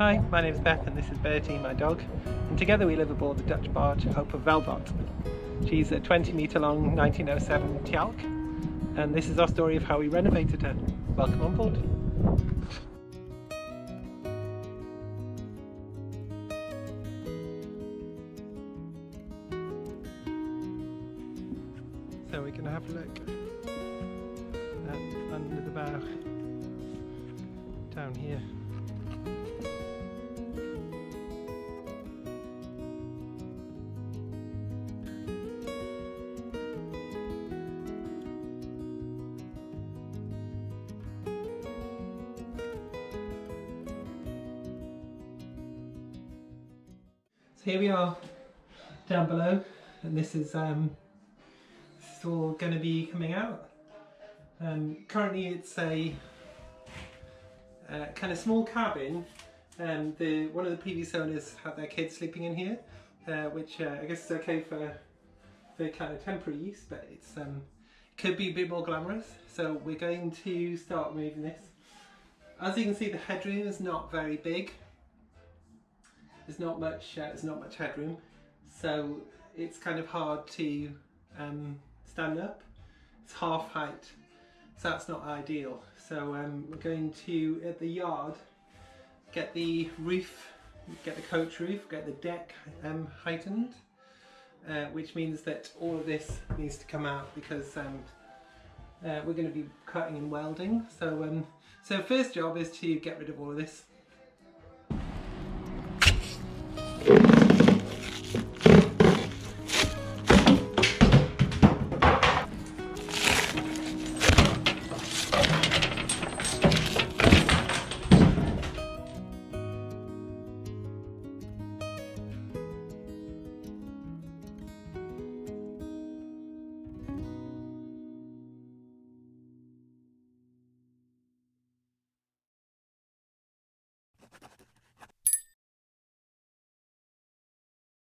Hi, my name's Beth and this is Bertie, my dog, and together we live aboard the Dutch barge Hope of Velbot. She's a 20-metre long 1907 Tjalk, and this is our story of how we renovated her. Welcome on board. So we're going to have a look at under the bow, down here. So here we are down below, and this is all going to be coming out. Currently it's a kind of small cabin. One of the previous owners had their kids sleeping in here, which I guess is okay for kind of temporary use, but it's could be a bit more glamorous. So we're going to start moving this. As you can see, the headroom is not very big. There's not much headroom, so it's kind of hard to stand up. It's half height, so that's not ideal. So we're going to, at the yard, get the roof, get the coach roof, get the deck heightened, which means that all of this needs to come out because we're going to be cutting and welding. So so first job is to get rid of all of this.